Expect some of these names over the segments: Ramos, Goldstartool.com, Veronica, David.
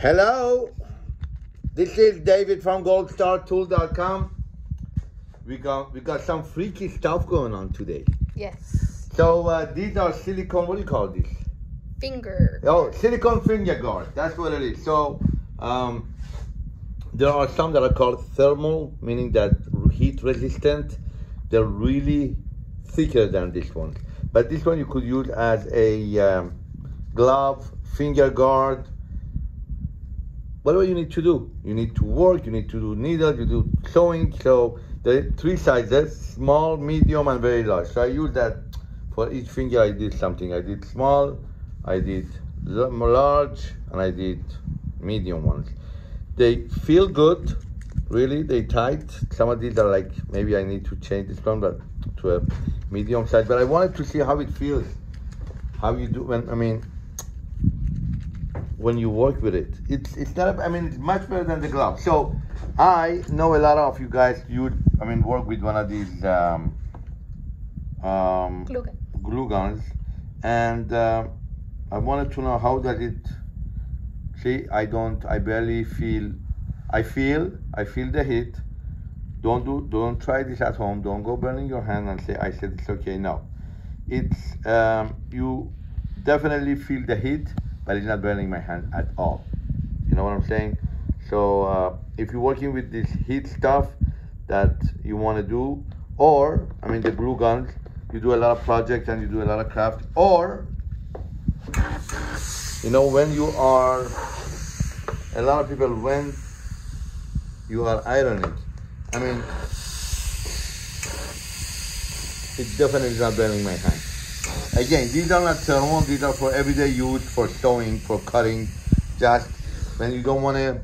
Hello, this is David from Goldstartool.com. We got some freaky stuff going on today. Yes. So these are silicone, what do you call this? Finger. Oh, silicone finger guard. That's what it is. So there are some that are called thermal, meaning that heat resistant. They're really thicker than this one. But this one you could use as a glove, finger guard. Whatever you need to do, you need to work, you need to do needles, you do sewing. So there are three sizes: small, medium, and very large. So I use that for each finger. I did something. I did small, I did large, and I did medium ones. They feel good, really. They tight. Some of these are like, maybe I need to change this one, but to a medium size. But I wanted to see how it feels, how you do. When you work with it, it's much better than the glove. So I know a lot of you guys work with one of these glue guns, and I wanted to know how does it. See, I feel the heat. Don't try this at home. Don't go burning your hand and say I said it's okay. No, it's you definitely feel the heat, but it's not burning my hand at all. You know what I'm saying? So if you're working with this heat stuff that you want to do, or the glue guns, you do a lot of projects and you do a lot of craft, or when you are, a lot of people, when you are ironing, it's definitely not burning my hand. Again, these are not thermal, these are for everyday use, for sewing, for cutting, just when you don't want to,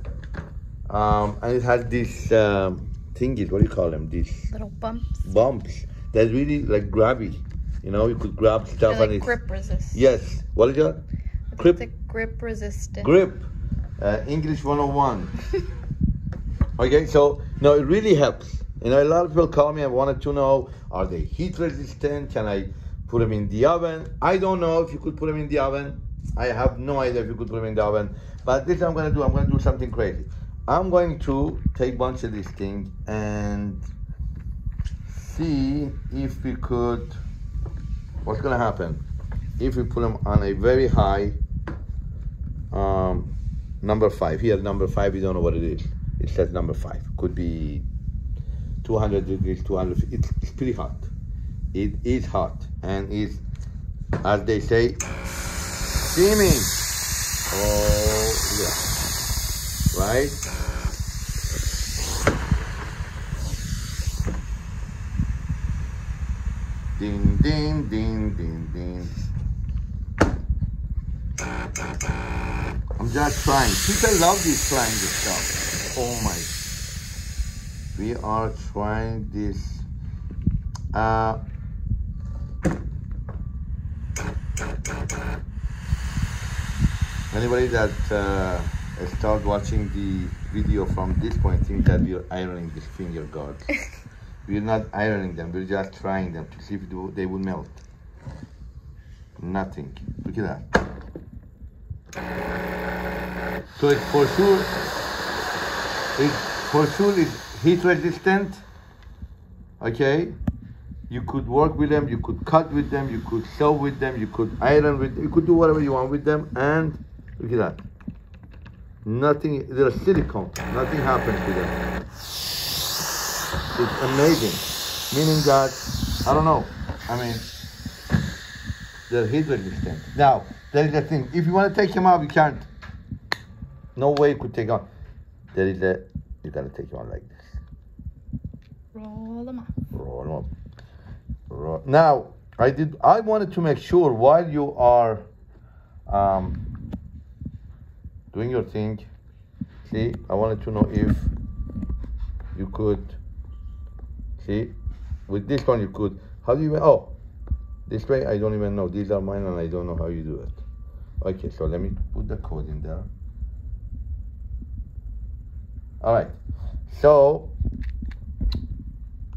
and it has these thingies, what do you call them? These little bumps. Bumps. They're really like grabby. You could grab stuff like, and it's... grip resist. Yes. What is that? Grip. It's a grip resistant. Grip. English 101. Okay, so, no, it really helps. A lot of people call me and wanted to know, are they heat resistant? Can I put them in the oven? I don't know if you could put them in the oven. I have no idea if you could put them in the oven. But this I'm going to do. I'm going to do something crazy. I'm going to take a bunch of these things and see if we could, what's going to happen if we put them on a very high, number 5. Here, number 5, we don't know what it is. It says number 5. Could be 200 degrees, 200. It's pretty hot. It is hot and is, as they say, steaming. Oh yeah, right? Ding, ding, ding, ding, ding. I'm just trying. People love this trying this stuff. Oh my. We are trying this. Anybody that starts watching the video from this point thinks that we are ironing these finger guards. We're not ironing them, we're just trying them to see if they would melt. Nothing. Look at that. So it's heat resistant. Okay? You could work with them, you could cut with them, you could sew with them, you could iron with them, you could do whatever you want with them, and look at that. Nothing, they're silicone, nothing happens to them. It's amazing. Meaning that, I don't know, they're heat resistant. Now, there is a thing, if you want to take them out, you can't. No way you could take them out. You gotta take them out like this. Roll them up. Roll them up. Now, I wanted to make sure while you are doing your thing, see, I wanted to know if you could, see, with this one you could, this way I don't even know, these are mine and I don't know how you do it. Okay, so let me put the code in there. All right, so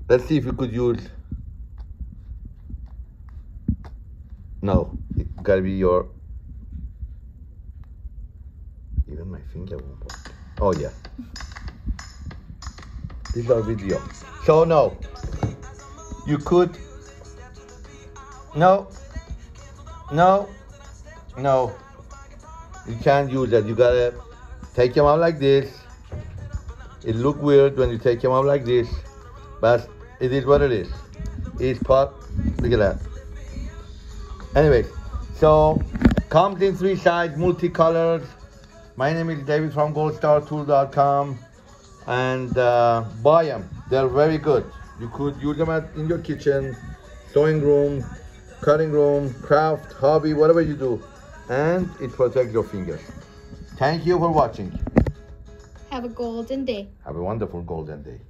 let's see if you could use, no, it gotta be your, even my finger at one point. Oh yeah. This is our video. So no. You could. No. No. No. You can't use that. You gotta take them out like this. It look weird when you take them out like this, but it is what it is. It's part, look at that. Anyway, so comes in 3 sides, multicolors. My name is David from Goldstartool.com, and buy them. They're very good. You could use them in your kitchen, sewing room, cutting room, craft, hobby, whatever you do, and it protects your fingers. Thank you for watching. Have a golden day. Have a wonderful golden day.